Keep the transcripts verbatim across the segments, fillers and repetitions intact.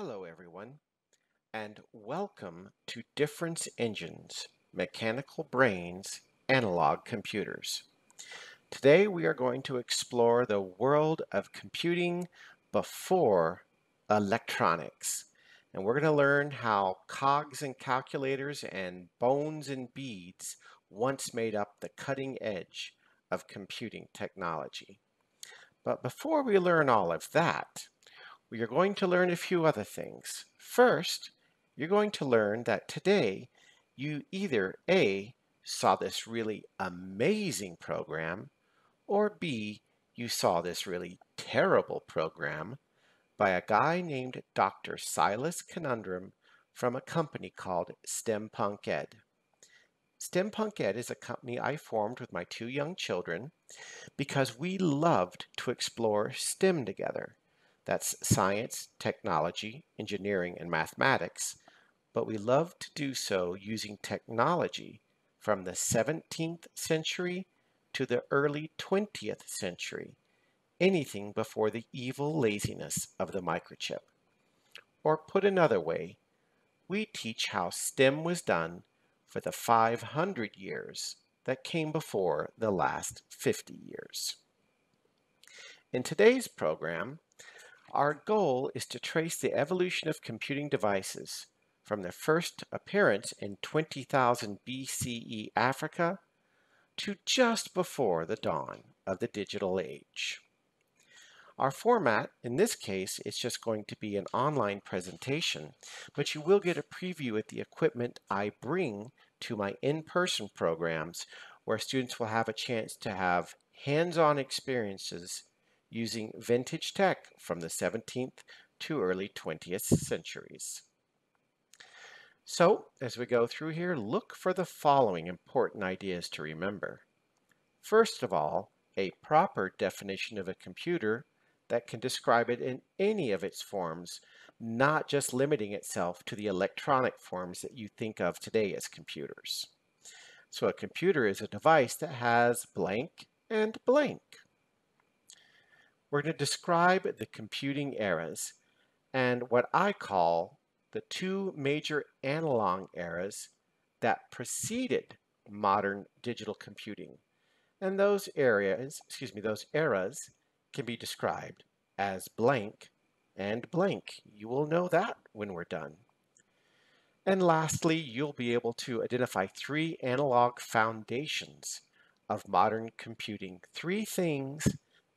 Hello everyone, and welcome to Difference Engines, Mechanical Brains, Analog Computers. Today we are going to explore the world of computing before electronics. And we're going to learn how cogs and calculators and bones and beads once made up the cutting edge of computing technology. But before we learn all of that, we are going to learn a few other things. First, you're going to learn that today you either A, saw this really amazing program, or B, you saw this really terrible program by a guy named Doctor Silas Conundrum from a company called STEM Punk Ed. STEM Punk Ed is a company I formed with my two young children because we loved to explore STEM together. That's science, technology, engineering, and mathematics, but we love to do so using technology from the seventeenth century to the early twentieth century, anything before the evil laziness of the microchip. Or put another way, we teach how STEM was done for the five hundred years that came before the last fifty years. In today's program, our goal is to trace the evolution of computing devices from their first appearance in twenty thousand B C E Africa to just before the dawn of the digital age. Our format, in this case, is just going to be an online presentation, but you will get a preview at the equipment I bring to my in-person programs, where students will have a chance to have hands-on experiences using vintage tech from the seventeenth to early twentieth centuries. So, as we go through here, look for the following important ideas to remember. First of all, a proper definition of a computer that can describe it in any of its forms, not just limiting itself to the electronic forms that you think of today as computers. So a computer is a device that has blank and blank. We're going to describe the computing eras and what I call the two major analog eras that preceded modern digital computing. And those areas, excuse me, those eras can be described as blank and blank. You will know that when we're done. And lastly, you'll be able to identify three analog foundations of modern computing, three things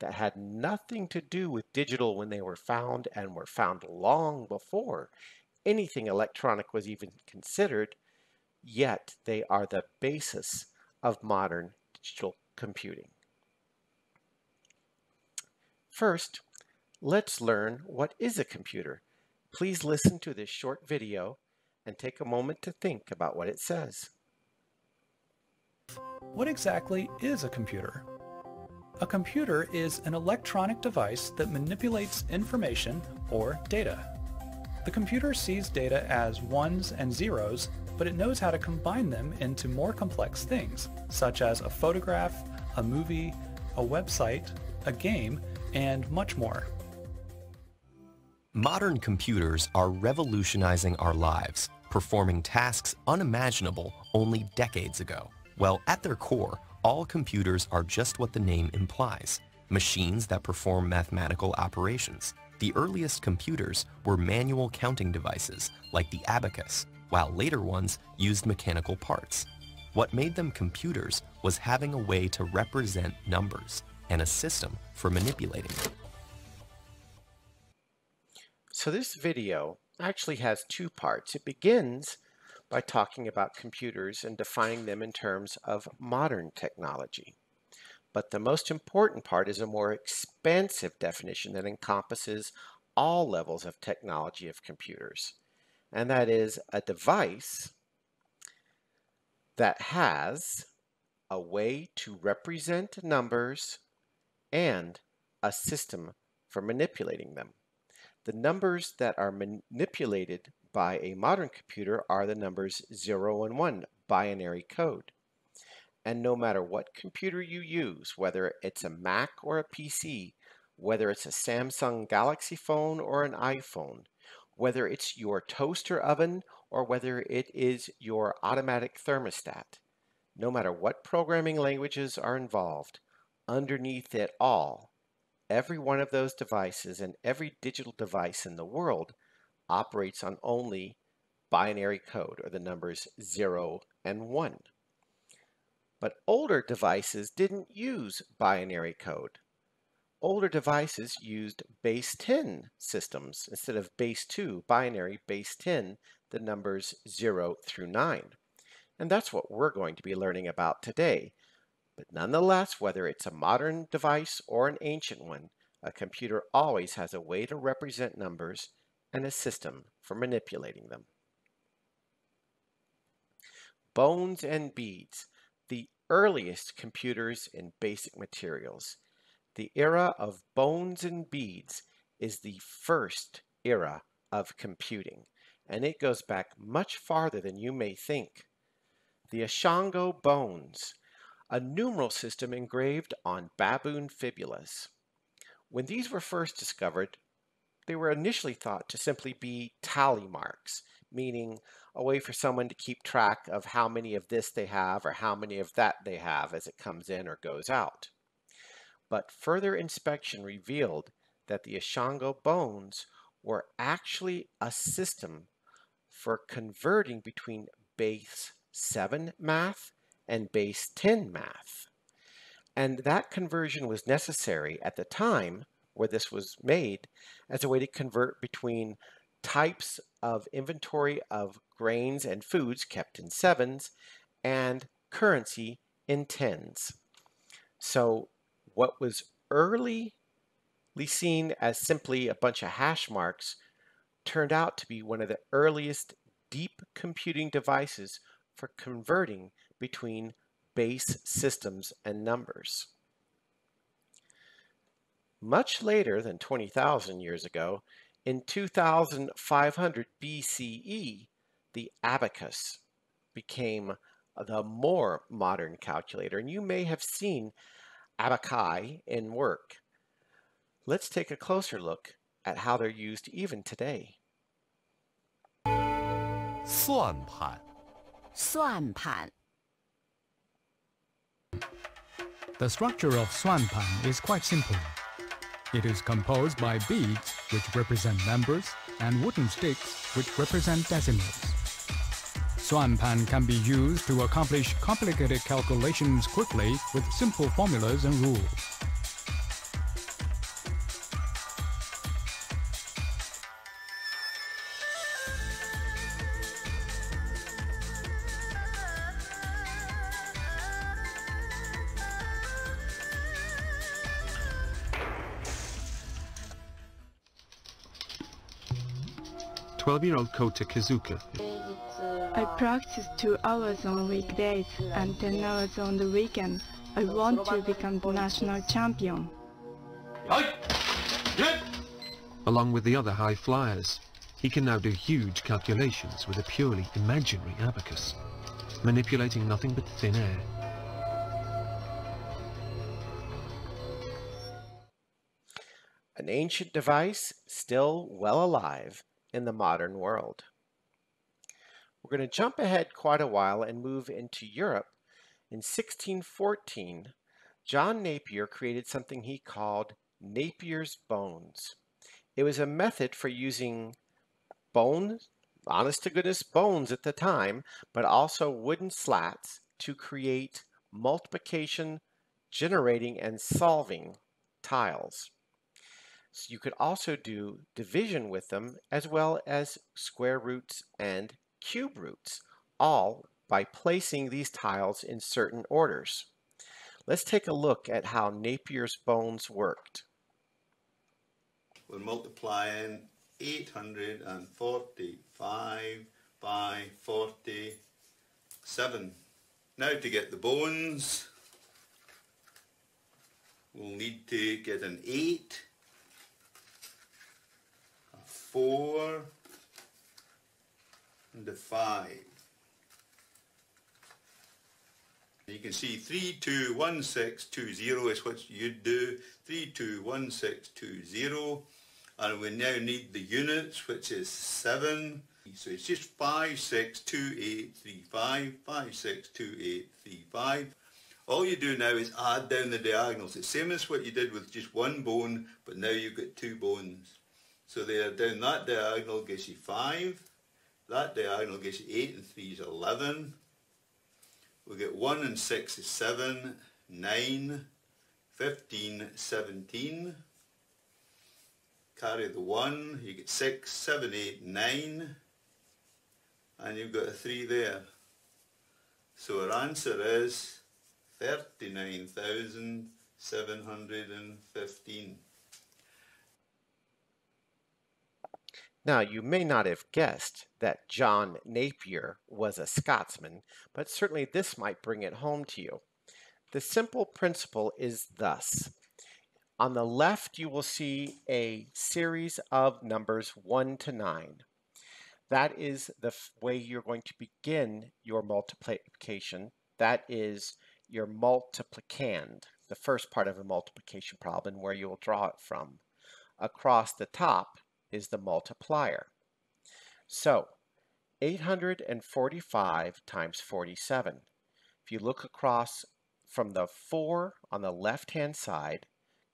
that had nothing to do with digital when they were found and were found long before anything electronic was even considered, yet they are the basis of modern digital computing. First, let's learn what is a computer. Please listen to this short video and take a moment to think about what it says. What exactly is a computer? A computer is an electronic device that manipulates information or data. The computer sees data as ones and zeros, but it knows how to combine them into more complex things, such as a photograph, a movie, a website, a game, and much more. Modern computers are revolutionizing our lives, performing tasks unimaginable only decades ago. Well, at their core, all computers are just what the name implies, machines that perform mathematical operations. The earliest computers were manual counting devices, like the abacus, while later ones used mechanical parts. What made them computers was having a way to represent numbers and a system for manipulating them. So this video actually has two parts. It begins by talking about computers and defining them in terms of modern technology. But the most important part is a more expansive definition that encompasses all levels of technology of computers. And that is a device that has a way to represent numbers and a system for manipulating them. The numbers that are manipulated by a modern computer are the numbers zero and one, binary code. And no matter what computer you use, whether it's a Mac or a P C, whether it's a Samsung Galaxy phone or an iPhone, whether it's your toaster oven or whether it is your automatic thermostat. No matter what programming languages are involved, underneath it all, every one of those devices and every digital device in the world operates on only binary code, or the numbers zero and one. But older devices didn't use binary code. Older devices used base ten systems instead of base two, binary, base ten, the numbers zero through nine. And that's what we're going to be learning about today. But nonetheless, whether it's a modern device or an ancient one, a computer always has a way to represent numbers and a system for manipulating them. Bones and beads, the earliest computers in basic materials. The era of bones and beads is the first era of computing, and it goes back much farther than you may think. The Ishango bones, a numeral system engraved on baboon fibulas. When these were first discovered, they were initially thought to simply be tally marks, meaning a way for someone to keep track of how many of this they have or how many of that they have as it comes in or goes out. But further inspection revealed that the Ishango bones were actually a system for converting between base seven math and base ten math. And that conversion was necessary at the time where this was made as a way to convert between types of inventory of grains and foods kept in sevens and currency in tens. So what was early seen as simply a bunch of hash marks turned out to be one of the earliest deep computing devices for converting between base systems and numbers. Much later than twenty thousand years ago, in two thousand five hundred B C E, the abacus became the more modern calculator, and you may have seen abaci in work. Let's take a closer look at how they're used even today. Swanpan. Swanpan. The structure of Swanpan is quite simple. It is composed by beads, which represent numbers, and wooden sticks, which represent decimals. Swanpan can be used to accomplish complicated calculations quickly with simple formulas and rules. twelve-year-old Kota Kazuka. I practice two hours on weekdays and ten hours on the weekend. I want to become the national champion. Along with the other high flyers, he can now do huge calculations with a purely imaginary abacus, manipulating nothing but thin air. An ancient device still well alive in the modern world. We're going to jump ahead quite a while and move into Europe. In sixteen fourteen, John Napier created something he called Napier's Bones. It was a method for using bones, honest to goodness bones at the time, but also wooden slats to create multiplication, generating, and solving tiles. So you could also do division with them as well as square roots and cube roots, all by placing these tiles in certain orders. Let's take a look at how Napier's bones worked. We're multiplying eight hundred forty-five by forty-seven. Now to get the bones, we'll need to get an eight, a four, and a five. You can see three, two, one, six, two, zero is what you'd do. three, two, one, six, two, zero. and we now need the units, which is seven. So it's just five, six, two, eight, three, five, five, six, two, eight, three, five. All you do now is add down the diagonals. It's the same as what you did with just one bone, but now you've got two bones. So they are down that diagonal gives you five, that diagonal gives you eight and three is eleven. We get one and six is seven, nine, fifteen, seventeen. Carry the one, you get six, seven, eight, nine, and you've got a three there. So our answer is thirty-nine thousand seven hundred fifteen. Now, you may not have guessed that John Napier was a Scotsman, but certainly this might bring it home to you. The simple principle is thus. On the left, you will see a series of numbers one to nine. That is the way you're going to begin your multiplication. That is your multiplicand, the first part of a multiplication problem, where you will draw it from. Across the top is the multiplier. So, eight hundred forty-five times forty-seven. If you look across from the four on the left-hand side,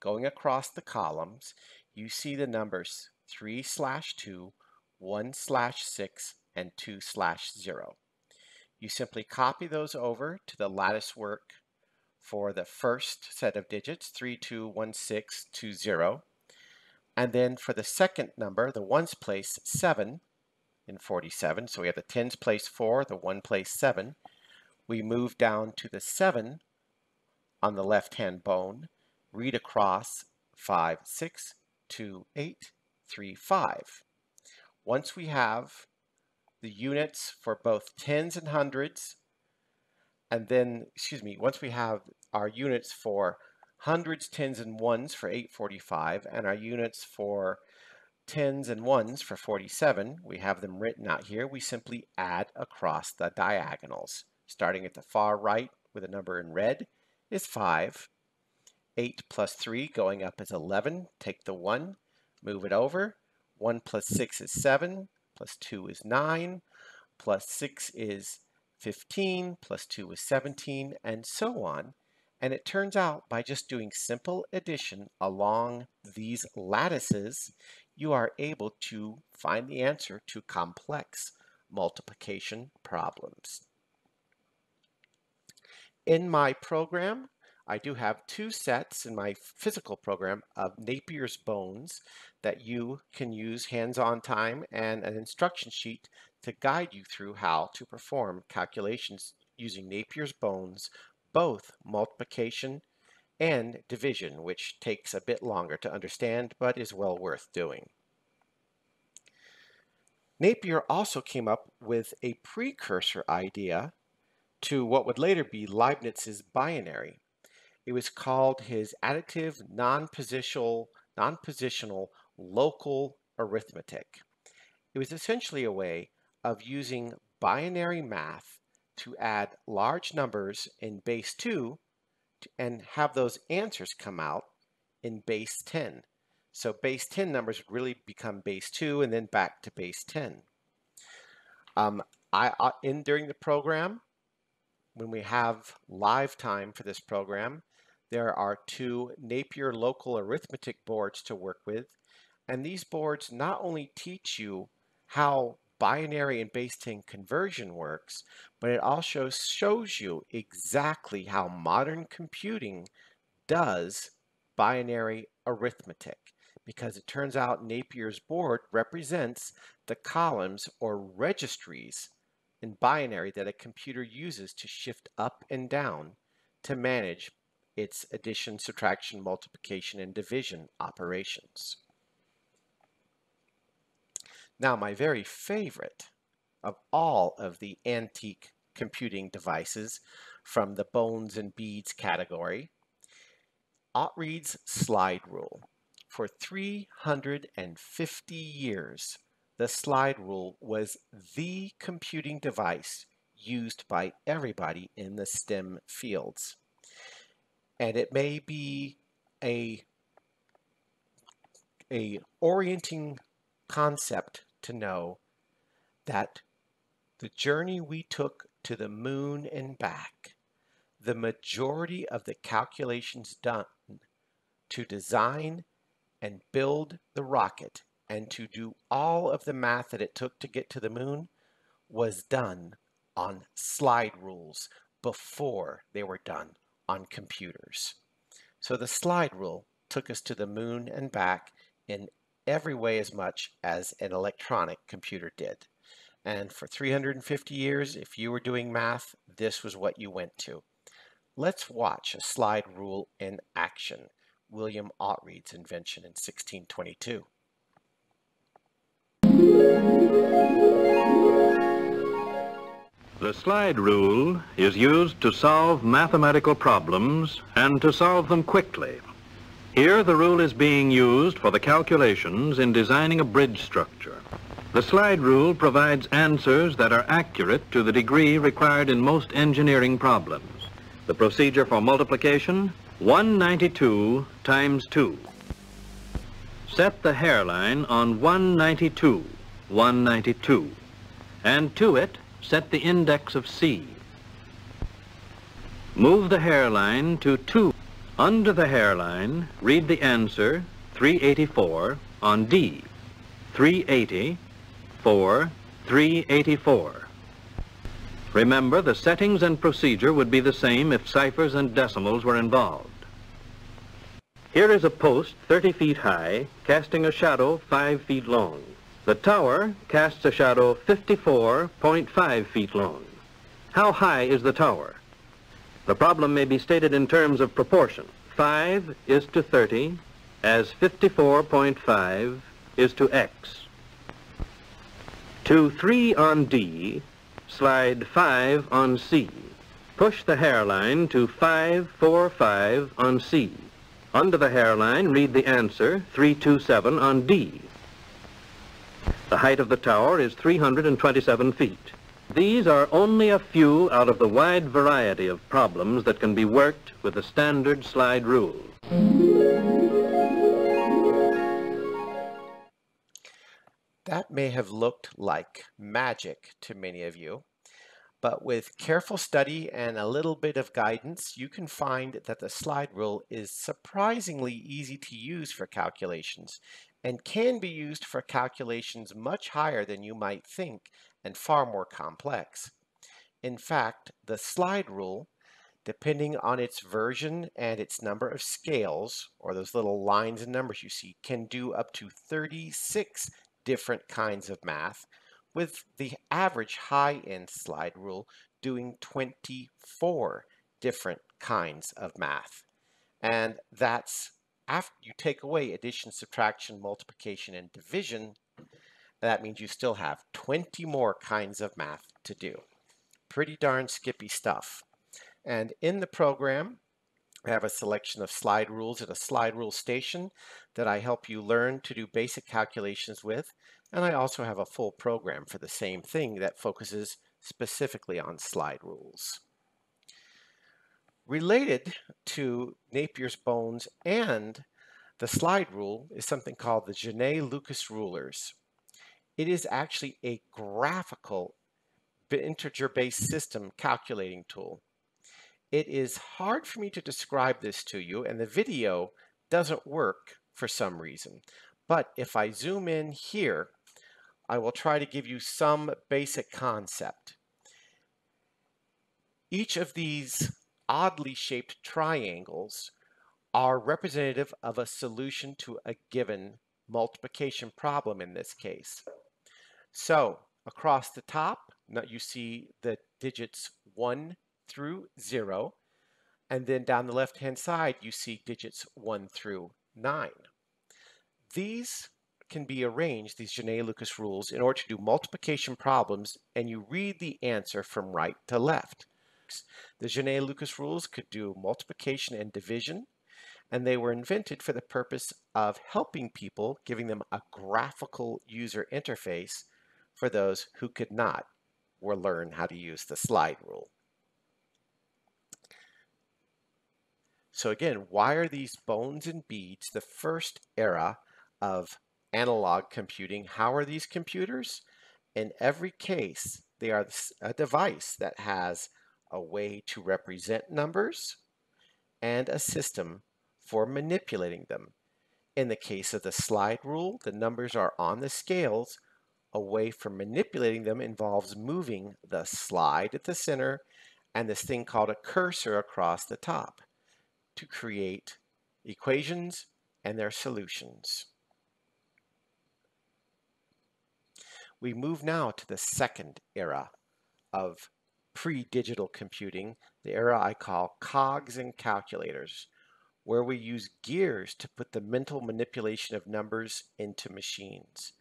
going across the columns, you see the numbers three slash two, one slash six, and two slash zero. You simply copy those over to the lattice work for the first set of digits, three, two, one, six, two, zero. And then for the second number, the ones place seven in forty-seven. So we have the tens place four, the one place seven. We move down to the seven on the left-hand bone, read across five, six, two, eight, three, five. Once we have the units for both tens and hundreds, and then, excuse me, once we have our units for hundreds, tens, and ones for eight forty-five, and our units for tens and ones for forty-seven, we have them written out here. We simply add across the diagonals. Starting at the far right with a number in red is five. eight plus three going up is eleven. Take the one, move it over. one plus six is seven. Plus two is nine, plus six is fifteen, plus two is seventeen, and so on. And it turns out by just doing simple addition along these lattices, you are able to find the answer to complex multiplication problems. In my program, I do have two sets in my physical program of Napier's Bones that you can use hands-on time and an instruction sheet to guide you through how to perform calculations using Napier's Bones, both multiplication and division, which takes a bit longer to understand but is well worth doing. Napier also came up with a precursor idea to what would later be Leibniz's binary. It was called his additive non-positional, non-positional local arithmetic. It was essentially a way of using binary math to add large numbers in base two and have those answers come out in base ten. So base ten numbers would really become base two and then back to base ten. Um, I, I, in during the program, when we have live time for this program, there are two Napier local arithmetic boards to work with, and these boards not only teach you how binary and base ten conversion works, but it also shows you exactly how modern computing does binary arithmetic, because it turns out Napier's board represents the columns or registries in binary that a computer uses to shift up and down to manage its addition, subtraction, multiplication, and division operations. Now, my very favorite of all of the antique computing devices from the bones and beads category, Oughtred's slide rule. For three hundred fifty years, the slide rule was the computing device used by everybody in the STEM fields. And it may be a a orienting concept to know that the journey we took to the moon and back, the majority of the calculations done to design and build the rocket and to do all of the math that it took to get to the moon was done on slide rules before they were done on computers. So the slide rule took us to the moon and back in every way as much as an electronic computer did. And for three hundred fifty years, if you were doing math, this was what you went to. Let's watch a slide rule in action, William Oughtred's invention in sixteen twenty-two. The slide rule is used to solve mathematical problems and to solve them quickly. Here the rule is being used for the calculations in designing a bridge structure. The slide rule provides answers that are accurate to the degree required in most engineering problems. The procedure for multiplication, one ninety-two times two. Set the hairline on one ninety-two, one ninety-two, and to it set the index of C. Move the hairline to two. Under the hairline, read the answer three eighty-four on D. three eighty, four, three eighty-four. Remember, the settings and procedure would be the same if ciphers and decimals were involved. Here is a post thirty feet high, casting a shadow five feet long. The tower casts a shadow fifty-four point five feet long. How high is the tower? The problem may be stated in terms of proportion. five is to thirty, as fifty-four point five is to X. To three on D, slide five on C. Push the hairline to five, four, five on C. Under the hairline, read the answer three two seven on D. The height of the tower is three hundred twenty-seven feet. These are only a few out of the wide variety of problems that can be worked with the standard slide rule. That may have looked like magic to many of you, but with careful study and a little bit of guidance, you can find that the slide rule is surprisingly easy to use for calculations and can be used for calculations much higher than you might think and far more complex. In fact, the slide rule, depending on its version and its number of scales, or those little lines and numbers you see, can do up to thirty-six different kinds of math, with the average high-end slide rule doing twenty-four different kinds of math. And that's after you take away addition, subtraction, multiplication, and division. That means you still have twenty more kinds of math to do. Pretty darn skippy stuff. And in the program, I have a selection of slide rules at a slide rule station that I help you learn to do basic calculations with, and I also have a full program for the same thing that focuses specifically on slide rules. Related to Napier's bones and the slide rule is something called the Genaille-Lucas rulers. It is actually a graphical integer-based system calculating tool. It is hard for me to describe this to you, and the video doesn't work for some reason. But if I zoom in here, I will try to give you some basic concept. Each of these oddly shaped triangles are representative of a solution to a given multiplication problem in this case. So across the top, now you see the digits one through zero, and then down the left-hand side, you see digits one through nine. These can be arranged, these Genaille-Lucas rules, in order to do multiplication problems, and you read the answer from right to left. The Genaille-Lucas rules could do multiplication and division, and they were invented for the purpose of helping people, giving them a graphical user interface for those who could not or learn how to use the slide rule. So again, why are these bones and beads the first era of analog computing. How are these computers? In every case, they are a device that has a way to represent numbers and a system for manipulating them. In the case of the slide rule, the numbers are on the scales. A way for manipulating them involves moving the slide at the center and this thing called a cursor across the top to create equations and their solutions. We move now to the second era of pre-digital computing, the era I call cogs and calculators, where we use gears to put the mental manipulation of numbers into machines.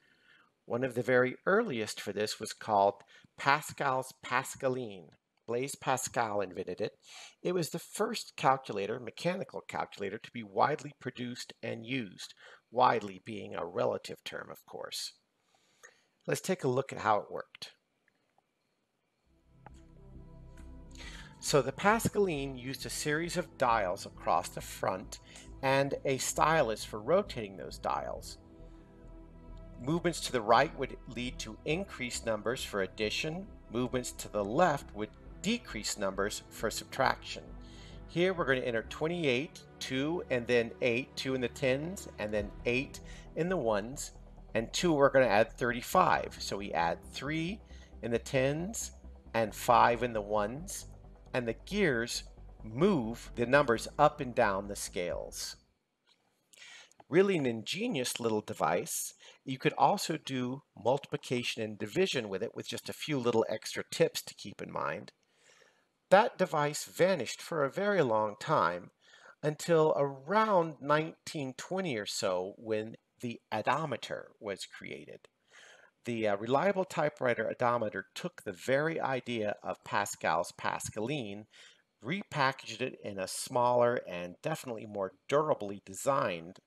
One of the very earliest for this was called Pascal's Pascaline. Blaise Pascal invented it. It was the first calculator, mechanical calculator, to be widely produced and used, widely being a relative term, of course. Let's take a look at how it worked. So the Pascaline used a series of dials across the front and a stylus for rotating those dials. Movements to the right would lead to increased numbers for addition. Movements to the left would decrease numbers for subtraction. Here we're going to enter twenty-eight, two, and then eight, two in the tens, and then eight in the ones. And two, we're going to add thirty-five. So we add three in the tens and five in the ones. And the gears move the numbers up and down the scales. Really an ingenious little device. You could also do multiplication and division with it, with just a few little extra tips to keep in mind. That device vanished for a very long time until around nineteen twenty or so, when the addometer was created. The uh, Reliable Typewriter Addometer took the very idea of Pascal's Pascaline, repackaged it in a smaller and definitely more durably designed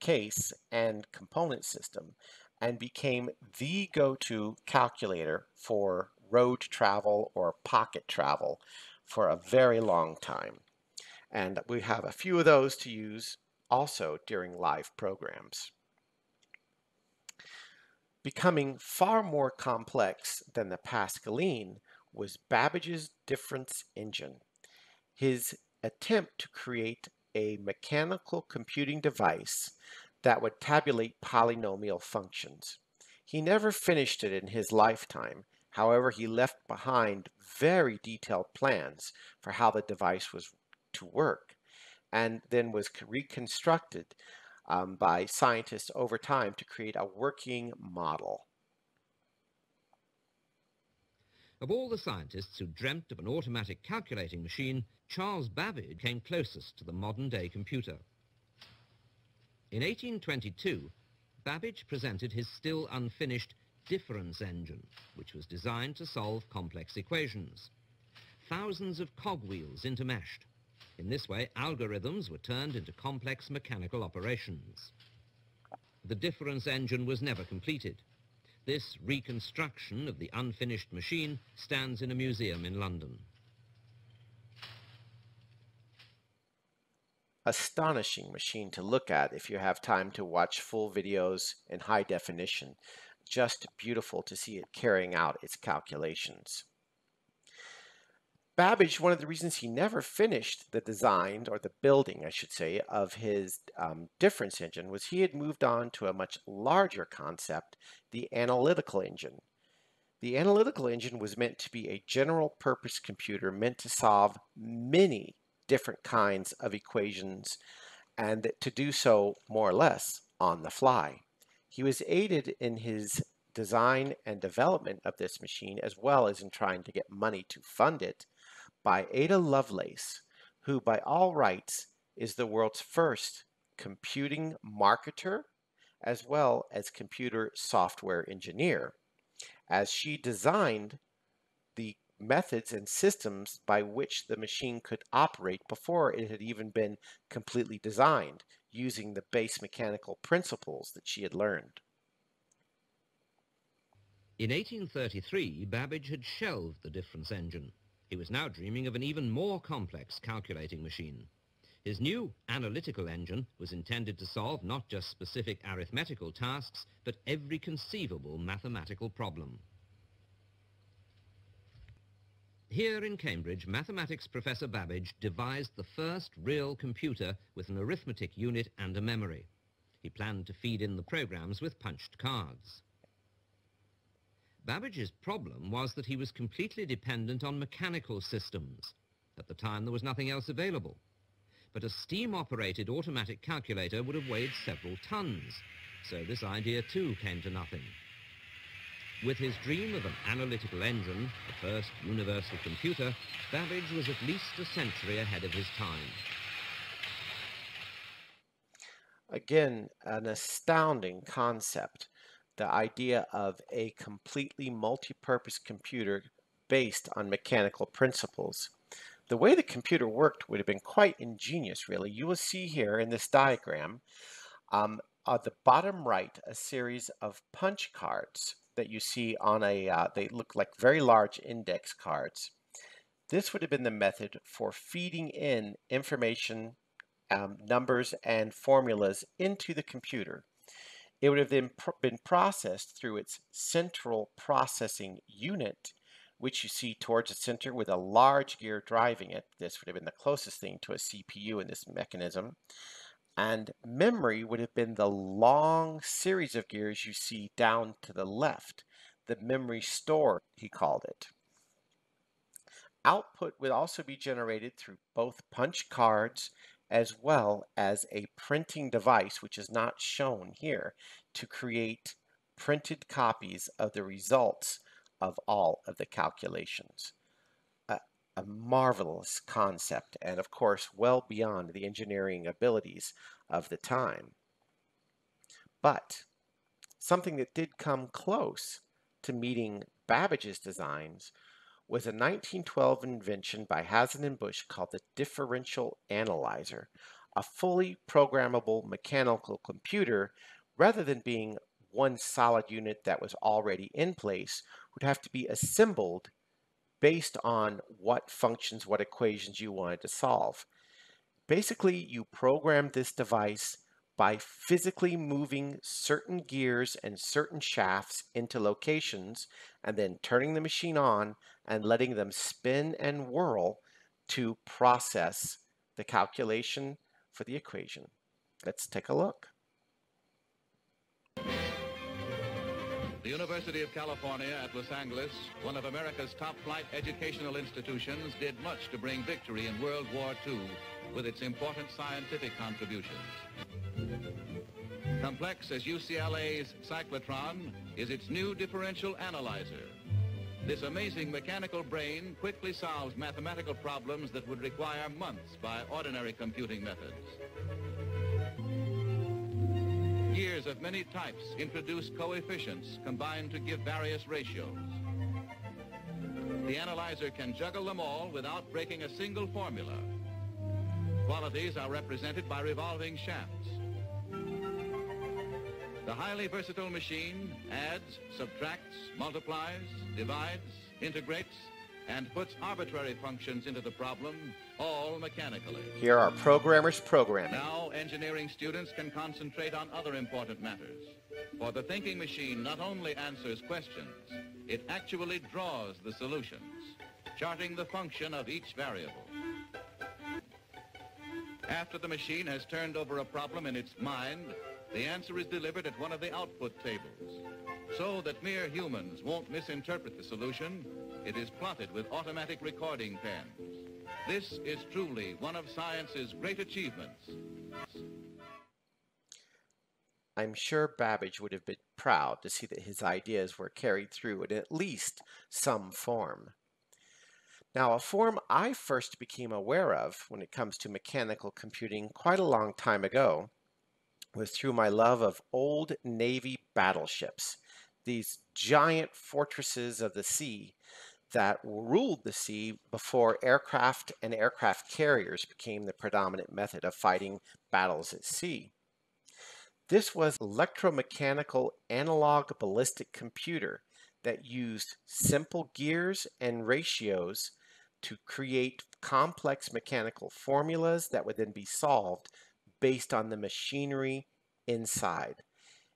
case and component system, and became the go-to calculator for road travel or pocket travel for a very long time. And we have a few of those to use also during live programs. Becoming far more complex than the Pascaline was Babbage's difference engine. His attempt to create a mechanical computing device that would tabulate polynomial functions. He never finished it in his lifetime. However, he left behind very detailed plans for how the device was to work, and then was reconstructed Um, by scientists over time to create a working model. Of all the scientists who dreamt of an automatic calculating machine, Charles Babbage came closest to the modern-day computer. In eighteen twenty-two, Babbage presented his still unfinished difference engine, which was designed to solve complex equations. Thousands of cogwheels intermeshed. In this way, algorithms were turned into complex mechanical operations. The difference engine was never completed. This reconstruction of the unfinished machine stands in a museum in London. Astonishing machine to look at if you have time to watch full videos in high definition. Just beautiful to see it carrying out its calculations. Babbage, one of the reasons he never finished the design, or the building, I should say, of his um, difference engine was he had moved on to a much larger concept, the analytical engine. The analytical engine was meant to be a general purpose computer meant to solve many different kinds of equations and to do so more or less on the fly. He was aided in his design and development of this machine, as well as in trying to get money to fund it, by Ada Lovelace, who by all rights is the world's first computing marketer as well as computer software engineer, as she designed the methods and systems by which the machine could operate before it had even been completely designed, using the base mechanical principles that she had learned. In eighteen thirty-three, Babbage had shelved the difference engine. He was now dreaming of an even more complex calculating machine. His new analytical engine was intended to solve not just specific arithmetical tasks, but every conceivable mathematical problem. Here in Cambridge, mathematics professor Babbage devised the first real computer with an arithmetic unit and a memory. He planned to feed in the programs with punched cards. Babbage's problem was that he was completely dependent on mechanical systems. At the time, there was nothing else available. But a steam-operated automatic calculator would have weighed several tons, so this idea too came to nothing. With his dream of an analytical engine, the first universal computer, Babbage was at least a century ahead of his time. Again, an astounding concept, the idea of a completely multi-purpose computer based on mechanical principles. The way the computer worked would have been quite ingenious, really. You will see here in this diagram, um, at the bottom right, a series of punch cards that you see on a, uh, they look like very large index cards. This would have been the method for feeding in information, um, numbers, and formulas into the computer. It would have then pr- been processed through its central processing unit, which you see towards the center with a large gear driving it. This would have been the closest thing to a C P U in this mechanism. And memory would have been the long series of gears you see down to the left, the memory store, he called it. Output would also be generated through both punch cards as well as a printing device, which is not shown here, to create printed copies of the results of all of the calculations. A, a marvelous concept, and of course well beyond the engineering abilities of the time. But something that did come close to meeting Babbage's designs was a nineteen twelve invention by Hazen and Bush called the differential analyzer, a fully programmable mechanical computer, rather than being one solid unit that was already in place, would have to be assembled based on what functions, what equations you wanted to solve. Basically, you programmed this device by physically moving certain gears and certain shafts into locations, and then turning the machine on and letting them spin and whirl to process the calculation for the equation. Let's take a look. The University of California at Los Angeles, one of America's top-flight educational institutions, did much to bring victory in World War Two with its important scientific contributions. Complex as U C L A's cyclotron is its new differential analyzer. This amazing mechanical brain quickly solves mathematical problems that would require months by ordinary computing methods. Gears of many types introduce coefficients combined to give various ratios. The analyzer can juggle them all without breaking a single formula. Qualities are represented by revolving shafts. The highly versatile machine adds, subtracts, multiplies, divides, integrates, and puts arbitrary functions into the problem, all mechanically. Here are programmers programming. Now engineering students can concentrate on other important matters. For the thinking machine not only answers questions, it actually draws the solutions, charting the function of each variable. After the machine has turned over a problem in its mind, the answer is delivered at one of the output tables. So that mere humans won't misinterpret the solution, it is plotted with automatic recording pens. This is truly one of science's great achievements. I'm sure Babbage would have been proud to see that his ideas were carried through in at least some form. Now, a form I first became aware of when it comes to mechanical computing quite a long time ago was through my love of old Navy battleships, these giant fortresses of the sea that ruled the sea before aircraft and aircraft carriers became the predominant method of fighting battles at sea. This was an electromechanical analog ballistic computer that used simple gears and ratios to create complex mechanical formulas that would then be solved based on the machinery inside.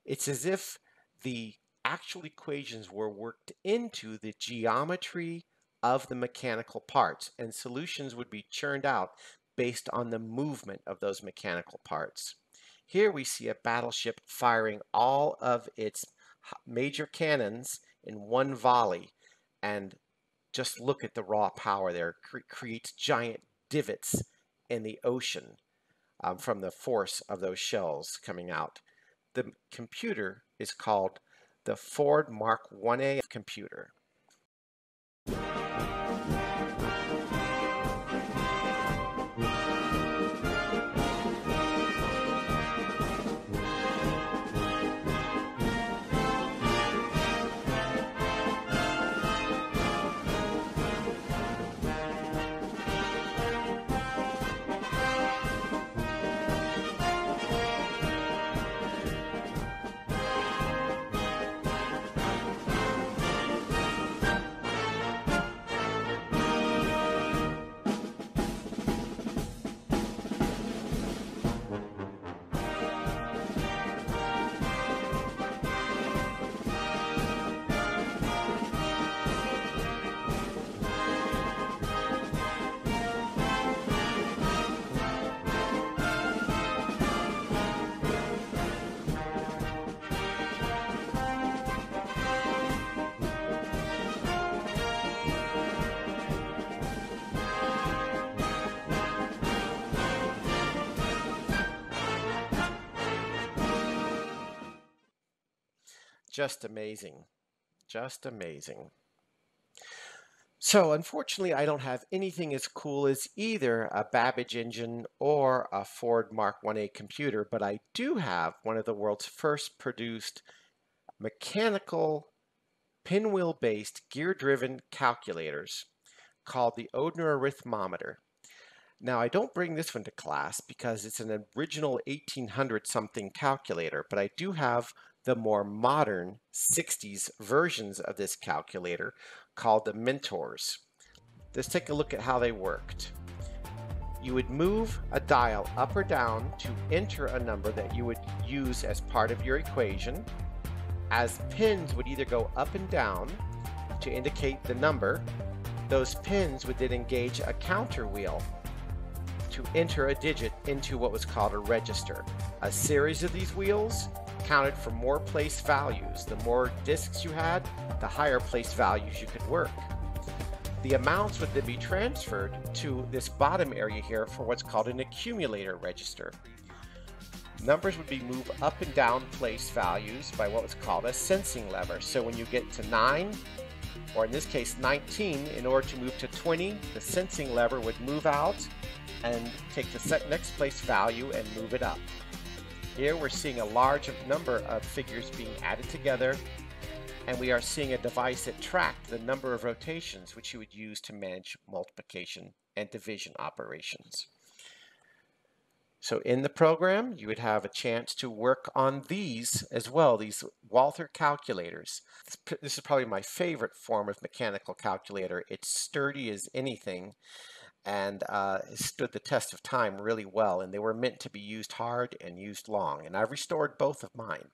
It's as if the actual equations were worked into the geometry of the mechanical parts, and solutions would be churned out based on the movement of those mechanical parts. Here we see a battleship firing all of its major cannons in one volley, and just look at the raw power there. It creates giant divots in the ocean um, from the force of those shells coming out. The computer is called the Ford Mark one A computer. Just amazing, just amazing. So unfortunately, I don't have anything as cool as either a Babbage engine or a Ford Mark one A computer, but I do have one of the world's first produced mechanical pinwheel-based gear-driven calculators called the Oughtred's Arithmometer. Now, I don't bring this one to class because it's an original eighteen hundred something calculator, but I do have the more modern sixties versions of this calculator called the Mentors. Let's take a look at how they worked. You would move a dial up or down to enter a number that you would use as part of your equation, as pins would either go up and down to indicate the number. Those pins would then engage a counter wheel to enter a digit into what was called a register. A series of these wheels counted for more place values. The more discs you had, the higher place values you could work. The amounts would then be transferred to this bottom area here for what's called an accumulator register. Numbers would be moved up and down place values by what was called a sensing lever. So when you get to nine, or in this case nineteen, in order to move to twenty, the sensing lever would move out and take the next place value and move it up. Here we're seeing a large number of figures being added together, and we are seeing a device that tracked the number of rotations which you would use to manage multiplication and division operations. So in the program, you would have a chance to work on these as well, these Walther calculators. This is probably my favorite form of mechanical calculator. It's sturdy as anything, and uh, stood the test of time really well, and they were meant to be used hard and used long, and I've restored both of mine.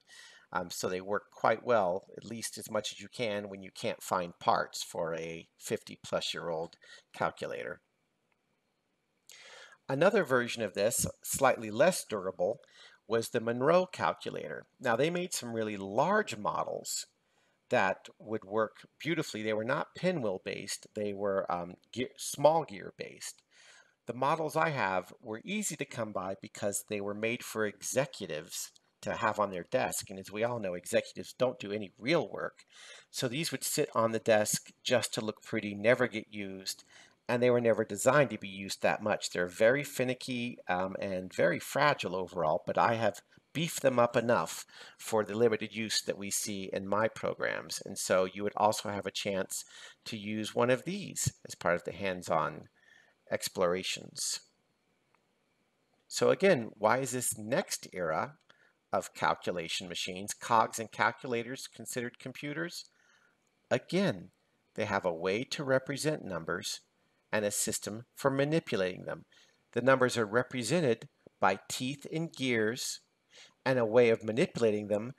Um, so they work quite well, at least as much as you can when you can't find parts for a fifty plus year old calculator. Another version of this, slightly less durable, was the Monroe calculator. Now they made some really large models that would work beautifully. They were not pinwheel based, they were um, gear, small gear based. The models I have were easy to come by because they were made for executives to have on their desk. And as we all know, executives don't do any real work. So these would sit on the desk just to look pretty, never get used, and they were never designed to be used that much. They're very finicky um, and very fragile overall, but I have beef them up enough for the limited use that we see in my programs. And so you would also have a chance to use one of these as part of the hands-on explorations. So again, why is this next era of calculation machines, cogs and calculators, considered computers? Again, they have a way to represent numbers and a system for manipulating them. The numbers are represented by teeth and gears and a way of manipulating them,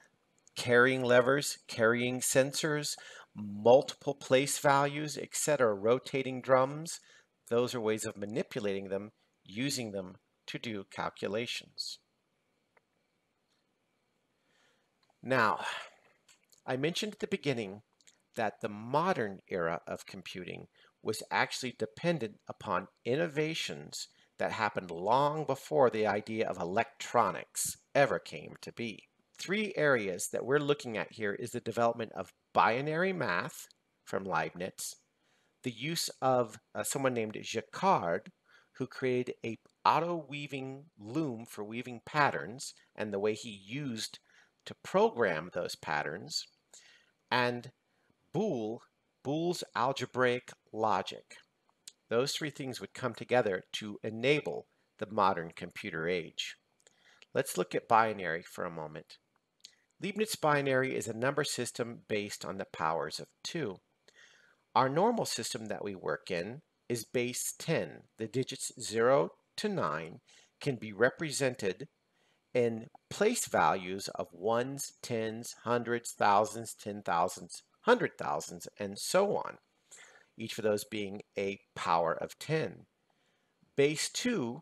carrying levers, carrying sensors, multiple place values, et cetera, rotating drums. Those are ways of manipulating them, using them to do calculations. Now, I mentioned at the beginning that the modern era of computing was actually dependent upon innovations that happened long before the idea of electronics ever came to be. Three areas that we're looking at here is the development of binary math from Leibniz, the use of uh, someone named Jacquard, who created a auto-weaving loom for weaving patterns, and the way he used to program those patterns, and Boole, Boole's algebraic logic. Those three things would come together to enable the modern computer age. Let's look at binary for a moment. Leibniz binary is a number system based on the powers of two. Our normal system that we work in is base ten. The digits zero to nine can be represented in place values of ones, tens, hundreds, thousands, ten thousands, hundred thousands, and so on, each of those being a power of ten. Base two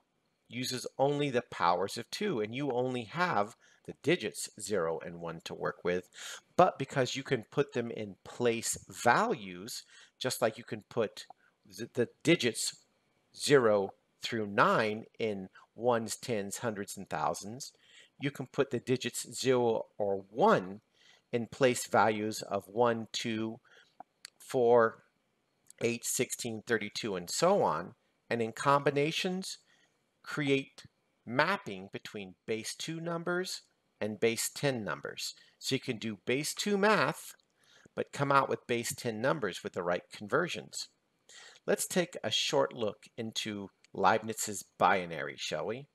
uses only the powers of two, and you only have the digits zero and one to work with, but because you can put them in place values, just like you can put the, the digits zero through nine in ones, tens, hundreds, and thousands, you can put the digits zero or one in place values of one, two, four, eight, sixteen, thirty-two, and so on, and in combinations, create mapping between base two numbers and base ten numbers. So you can do base two math, but come out with base ten numbers with the right conversions. Let's take a short look into Leibniz's binary, shall we?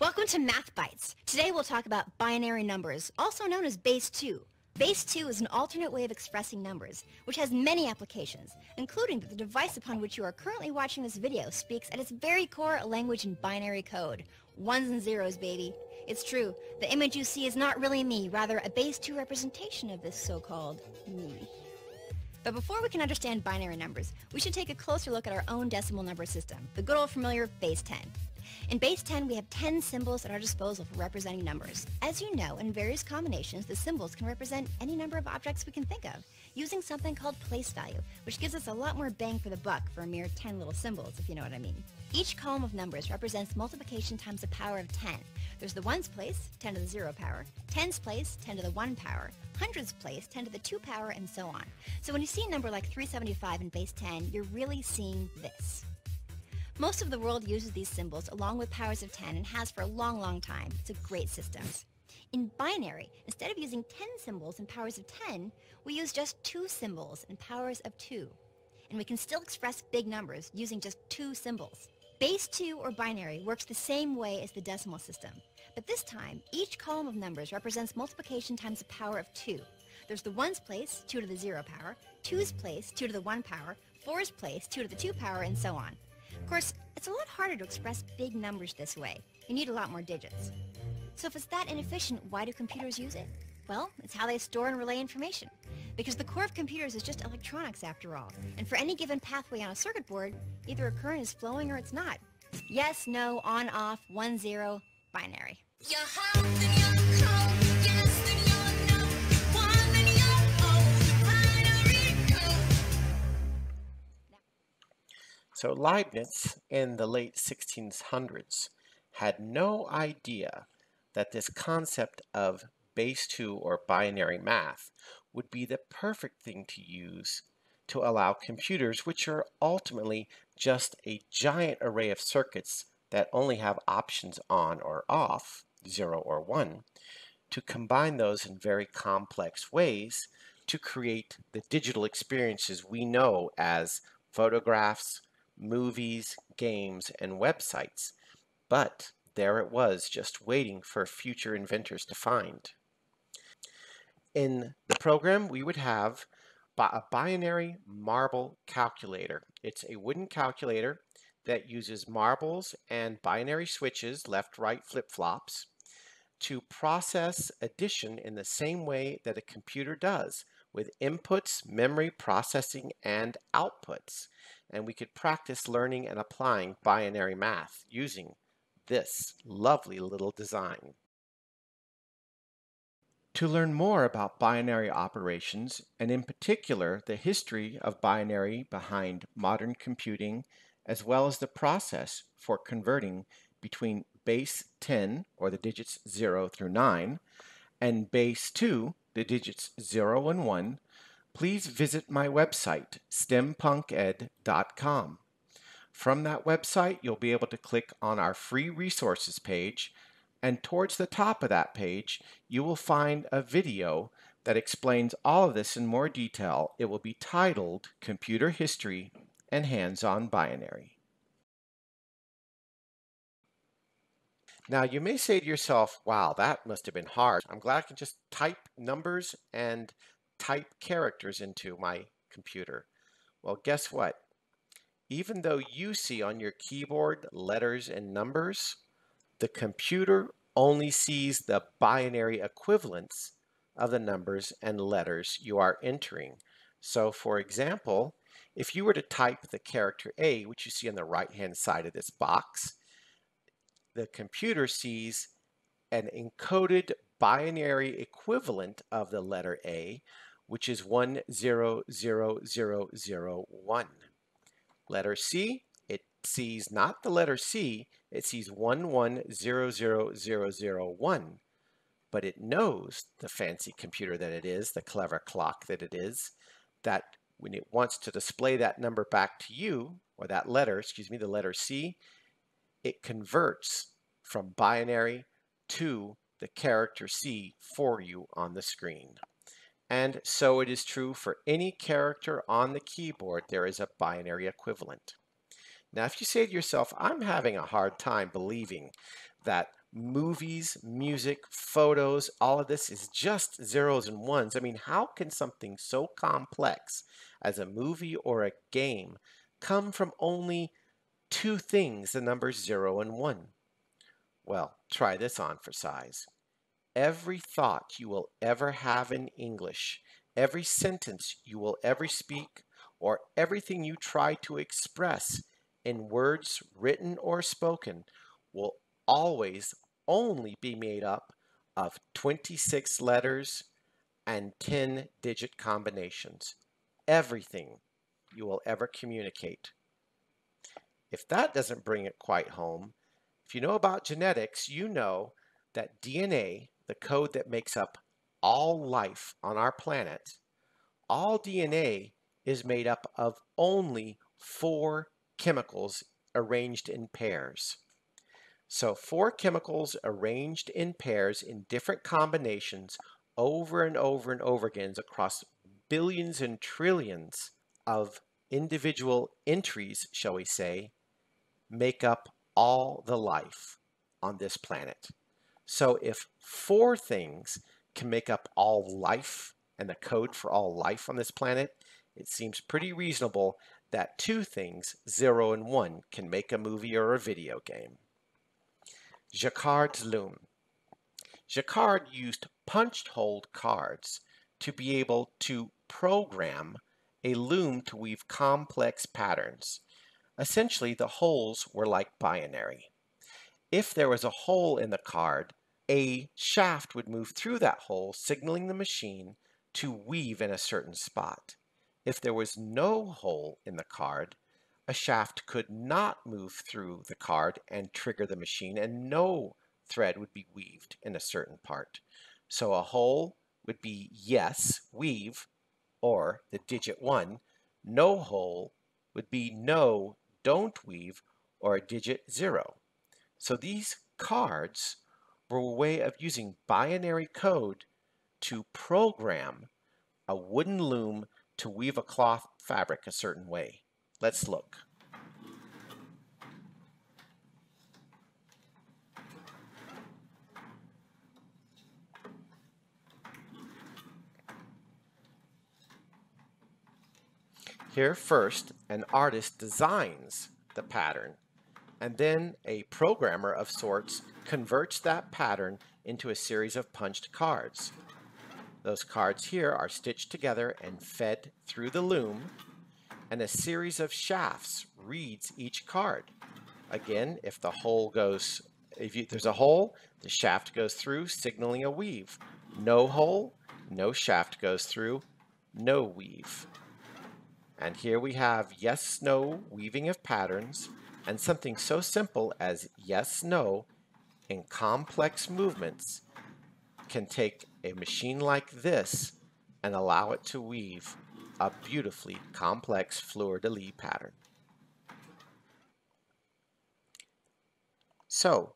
Welcome to Math Bites. Today we'll talk about binary numbers, also known as base two. Base two is an alternate way of expressing numbers, which has many applications, including that the device upon which you are currently watching this video speaks at its very core a language in binary code. Ones and zeros, baby. It's true, the image you see is not really me, rather a base two representation of this so-called me. But before we can understand binary numbers, we should take a closer look at our own decimal number system, the good old familiar base ten. In base ten, we have ten symbols at our disposal for representing numbers. As you know, in various combinations, the symbols can represent any number of objects we can think of, using something called place value, which gives us a lot more bang for the buck for a mere ten little symbols, if you know what I mean. Each column of numbers represents multiplication times the power of ten. There's the ones place, ten to the zero power, tens place, ten to the one power, hundreds place, ten to the two power, and so on. So when you see a number like three seventy-five in base ten, you're really seeing this. Most of the world uses these symbols along with powers of ten and has for a long, long time. It's a great system. In binary, instead of using ten symbols and powers of ten, we use just two symbols and powers of two. And we can still express big numbers using just two symbols. Base two or binary works the same way as the decimal system. But this time, each column of numbers represents multiplication times the power of two. There's the ones place, two to the zero power, twos place, two to the one power, fours place, two to the two power, and so on. Of course, it's a lot harder to express big numbers this way. You need a lot more digits. So if it's that inefficient, why do computers use it? Well, it's how they store and relay information. Because the core of computers is just electronics after all. And for any given pathway on a circuit board, either a current is flowing or it's not. Yes, no, on, off, one, zero, binary. So Leibniz in the late sixteen hundreds had no idea that this concept of base two or binary math would be the perfect thing to use to allow computers, which are ultimately just a giant array of circuits that only have options on or off, zero or one, to combine those in very complex ways to create the digital experiences we know as photographs, movies, games, and websites. But there it was, just waiting for future inventors to find. In the program, we would have a binary marble calculator. It's a wooden calculator that uses marbles and binary switches, left-right flip-flops, to process addition in the same way that a computer does, with inputs, memory processing, and outputs. And we could practice learning and applying binary math using this lovely little design. To learn more about binary operations, and in particular the history of binary behind modern computing, as well as the process for converting between base ten, or the digits zero through nine, and base two, the digits zero and one, please visit my website, STEM Punk Ed dot com. From that website, you'll be able to click on our free resources page, and towards the top of that page, you will find a video that explains all of this in more detail. It will be titled Computer History and Hands-on Binary. Now, you may say to yourself, wow, that must have been hard. I'm glad I can just type numbers and type characters into my computer. Well, guess what? Even though you see on your keyboard letters and numbers, the computer only sees the binary equivalents of the numbers and letters you are entering. So, for example, if you were to type the character A, which you see on the right-hand side of this box, the computer sees an encoded binary equivalent of the letter A, which is one zero zero zero zero one. Letter C, it sees not the letter C, it sees one one zero zero zero zero one, but it knows, the fancy computer that it is, the clever clock that it is, that when it wants to display that number back to you, or that letter, excuse me, the letter C, it converts from binary to the character C for you on the screen. And so it is true for any character on the keyboard, there is a binary equivalent. Now, if you say to yourself, I'm having a hard time believing that movies, music, photos, all of this is just zeros and ones. I mean, how can something so complex as a movie or a game come from only two things, the numbers zero and one. Well, try this on for size. Every thought you will ever have in English, every sentence you will ever speak, or everything you try to express in words written or spoken will always only be made up of twenty-six letters and ten digit combinations. Everything you will ever communicate. If that doesn't bring it quite home, if you know about genetics, you know that D N A, the code that makes up all life on our planet, all D N A is made up of only four chemicals arranged in pairs. So four chemicals arranged in pairs in different combinations over and over and over again across billions and trillions of individual entries, shall we say, make up all the life on this planet. So if four things can make up all life and the code for all life on this planet, it seems pretty reasonable that two things, zero and one, can make a movie or a video game. Jacquard's loom. Jacquard used punched-hole cards to be able to program a loom to weave complex patterns. Essentially, the holes were like binary. If there was a hole in the card, a shaft would move through that hole, signaling the machine to weave in a certain spot. If there was no hole in the card, a shaft could not move through the card and trigger the machine, and no thread would be weaved in a certain part. So a hole would be yes, weave, or the digit one. No hole would be no, don't weave, or a digit zero. So these cards were a way of using binary code to program a wooden loom to weave a cloth fabric a certain way. Let's look. Here first, an artist designs the pattern, and then a programmer of sorts converts that pattern into a series of punched cards. Those cards here are stitched together and fed through the loom, and a series of shafts reads each card. Again, if the hole goes, if you, there's a hole, the shaft goes through, signaling a weave. No hole, no shaft goes through, no weave. And here we have yes, no weaving of patterns, and something so simple as yes, no in complex movements can take a machine like this and allow it to weave a beautifully complex fleur-de-lis pattern. So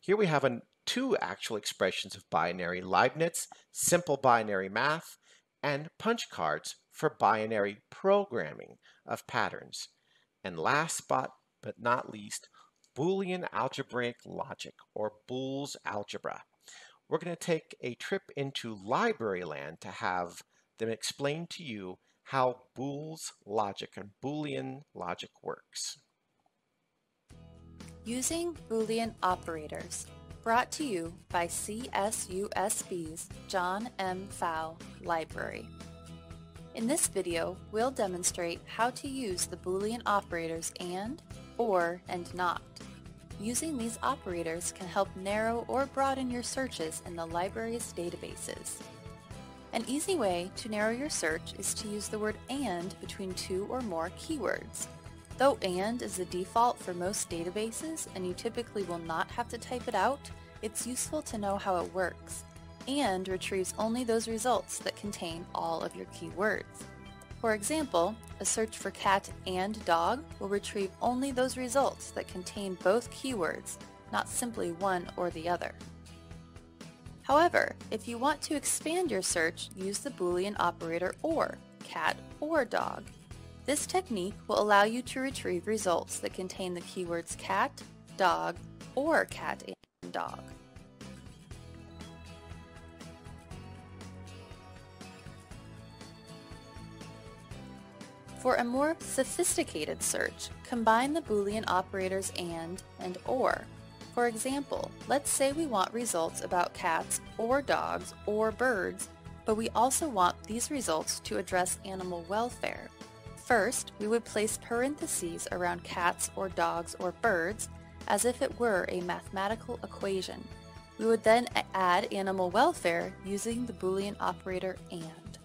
here we have an, two actual expressions of binary: Leibniz, simple binary math, and punch cards for binary programming of patterns. And last but but not least, Boolean algebraic logic, or Boole's algebra. We're going to take a trip into library land to have them explain to you how Boole's logic and Boolean logic works. Using Boolean operators, brought to you by C S U S B's John M. Pfau Library. In this video, we'll demonstrate how to use the Boolean operators and, or, and not. Using these operators can help narrow or broaden your searches in the library's databases. An easy way to narrow your search is to use the word AND between two or more keywords. Though AND is the default for most databases and you typically will not have to type it out, it's useful to know how it works. AND retrieves only those results that contain all of your keywords. For example, a search for cat and dog will retrieve only those results that contain both keywords, not simply one or the other. However, if you want to expand your search, use the Boolean operator OR, cat or dog. This technique will allow you to retrieve results that contain the keywords cat, dog, or cat and dog. For a more sophisticated search, combine the Boolean operators AND and OR. For example, let's say we want results about cats or dogs or birds, but we also want these results to address animal welfare. First, we would place parentheses around cats or dogs or birds as if it were a mathematical equation. We would then add animal welfare using the Boolean operator AND.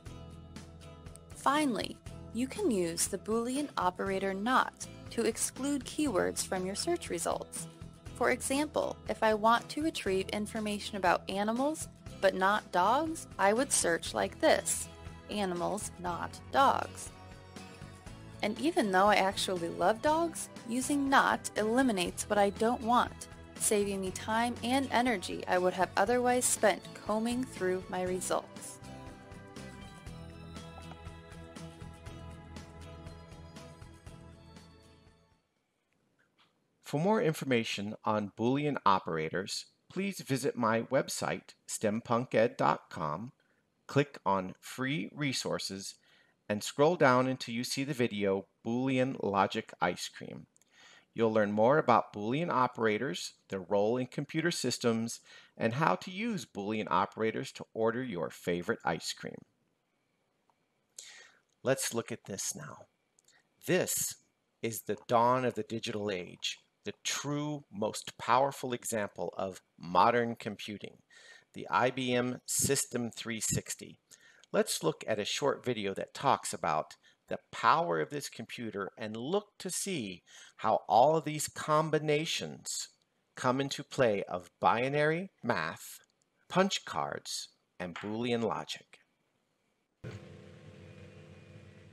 Finally, you can use the Boolean operator NOT to exclude keywords from your search results. For example, if I want to retrieve information about animals but not dogs, I would search like this: animals, not dogs. And even though I actually love dogs, using NOT eliminates what I don't want, saving me time and energy I would have otherwise spent combing through my results. For more information on Boolean operators, please visit my website, stem punk ed dot com, click on Free Resources, and scroll down until you see the video Boolean Logic Ice Cream. You'll learn more about Boolean operators, their role in computer systems, and how to use Boolean operators to order your favorite ice cream. Let's look at this now. This is the dawn of the digital age, the true most powerful example of modern computing, the I B M System three sixty. Let's look at a short video that talks about the power of this computer and look to see how all of these combinations come into play of binary math, punch cards, and Boolean logic.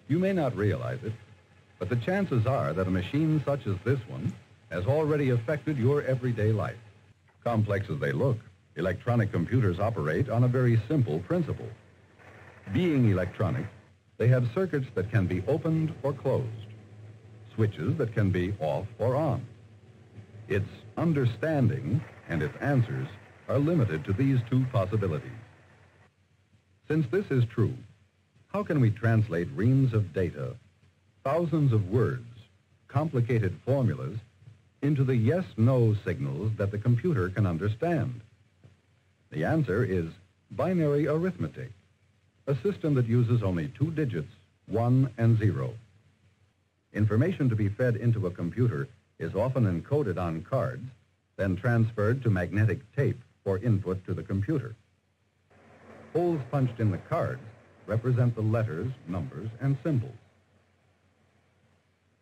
You may not realize it, but the chances are that a machine such as this one has already affected your everyday life. Complex as they look, electronic computers operate on a very simple principle. Being electronic, they have circuits that can be opened or closed, switches that can be off or on. Its understanding and its answers are limited to these two possibilities. Since this is true, how can we translate reams of data thousands of words, complicated formulas, into the yes-no signals that the computer can understand. The answer is binary arithmetic, a system that uses only two digits, one and zero. Information to be fed into a computer is often encoded on cards, then transferred to magnetic tape for input to the computer. Holes punched in the cards represent the letters, numbers, and symbols.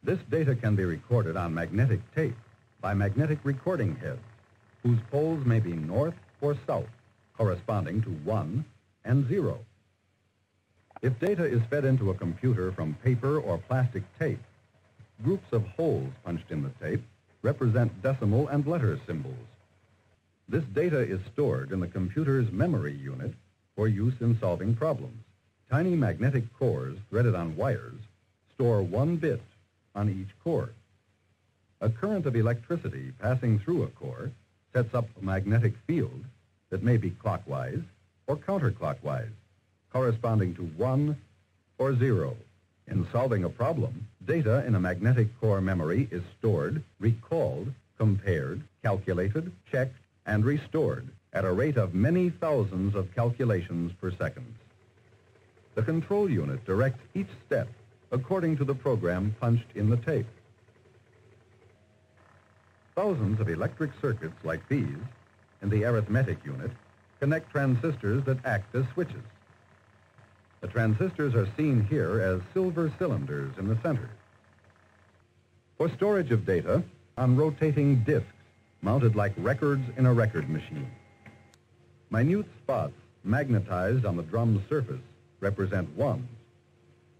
This data can be recorded on magnetic tape by magnetic recording heads, whose poles may be north or south, corresponding to one and zero. If data is fed into a computer from paper or plastic tape, groups of holes punched in the tape represent decimal and letter symbols. This data is stored in the computer's memory unit for use in solving problems. Tiny magnetic cores threaded on wires store one bit on each core. A current of electricity passing through a core sets up a magnetic field that may be clockwise or counterclockwise, corresponding to one or zero. In solving a problem, data in a magnetic core memory is stored, recalled, compared, calculated, checked, and restored at a rate of many thousands of calculations per second. The control unit directs each step according to the program punched in the tape. Thousands of electric circuits like these in the arithmetic unit connect transistors that act as switches. The transistors are seen here as silver cylinders in the center. For storage of data on rotating disks mounted like records in a record machine. Minute spots magnetized on the drum surface represent ones.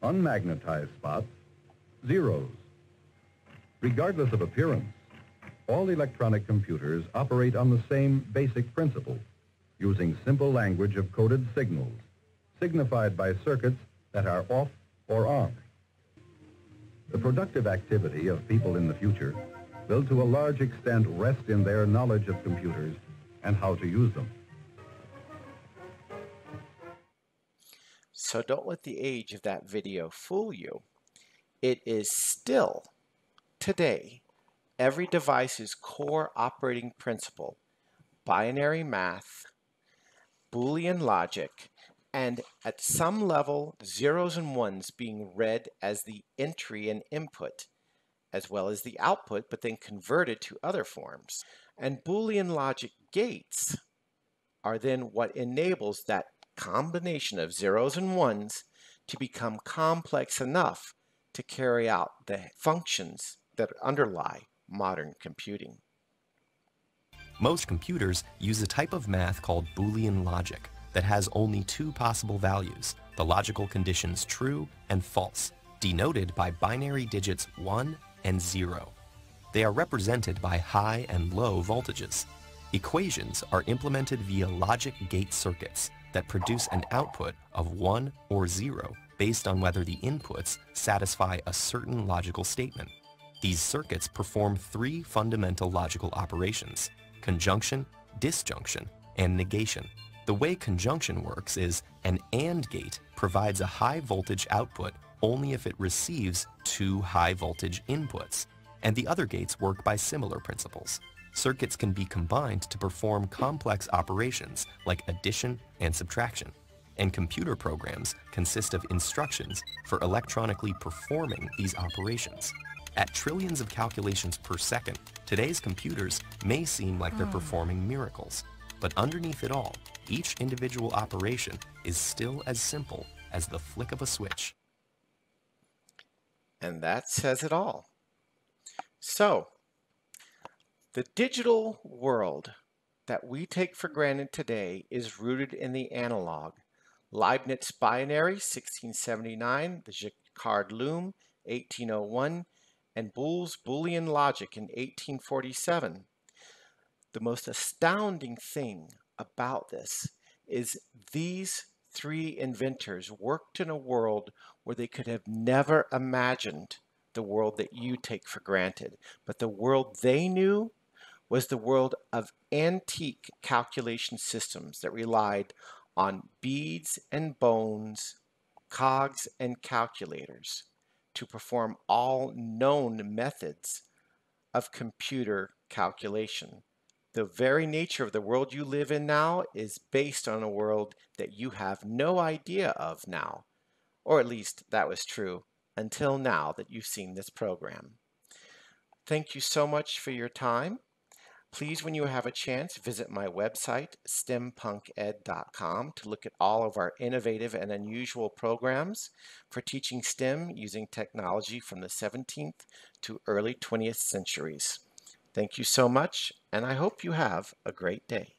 Unmagnetized spots, zeros. Regardless of appearance, all electronic computers operate on the same basic principle, using simple language of coded signals, signified by circuits that are off or on. The productive activity of people in the future will to a large extent rest in their knowledge of computers and how to use them. So don't let the age of that video fool you. It is still, today, every device's core operating principle, binary math, Boolean logic, and at some level, zeros and ones being read as the entry and input, as well as the output, but then converted to other forms. And Boolean logic gates are then what enables that combination of zeros and ones to become complex enough to carry out the functions that underlie modern computing. Most computers use a type of math called Boolean logic that has only two possible values, the logical conditions true and false, denoted by binary digits one and zero. They are represented by high and low voltages. Equations are implemented via logic gate circuits that produce an output of one or zero based on whether the inputs satisfy a certain logical statement. These circuits perform three fundamental logical operations: conjunction, disjunction, and negation. The way conjunction works is an AND gate provides a high voltage output only if it receives two high voltage inputs, and the other gates work by similar principles. Circuits can be combined to perform complex operations like addition and subtraction, and computer programs consist of instructions for electronically performing these operations. At trillions of calculations per second, today's computers may seem like they're performing miracles, but underneath it all, each individual operation is still as simple as the flick of a switch. And that says it all. So, the digital world that we take for granted today is rooted in the analog. Leibniz binary, sixteen seventy-nine, the Jacquard loom, eighteen oh one, and Boole's Boolean logic in eighteen forty-seven. The most astounding thing about this is these three inventors worked in a world where they could have never imagined the world that you take for granted. But the world they knew was the world of antique calculation systems that relied on beads and bones, cogs and calculators. to perform all known methods of computer calculation. The very nature of the world you live in now is based on a world that you have no idea of now, or at least that was true until now that you've seen this program. Thank you so much for your time. Please, when you have a chance, visit my website, stem punk ed dot com, to look at all of our innovative and unusual programs for teaching STEM using technology from the seventeenth to early twentieth centuries. Thank you so much, and I hope you have a great day.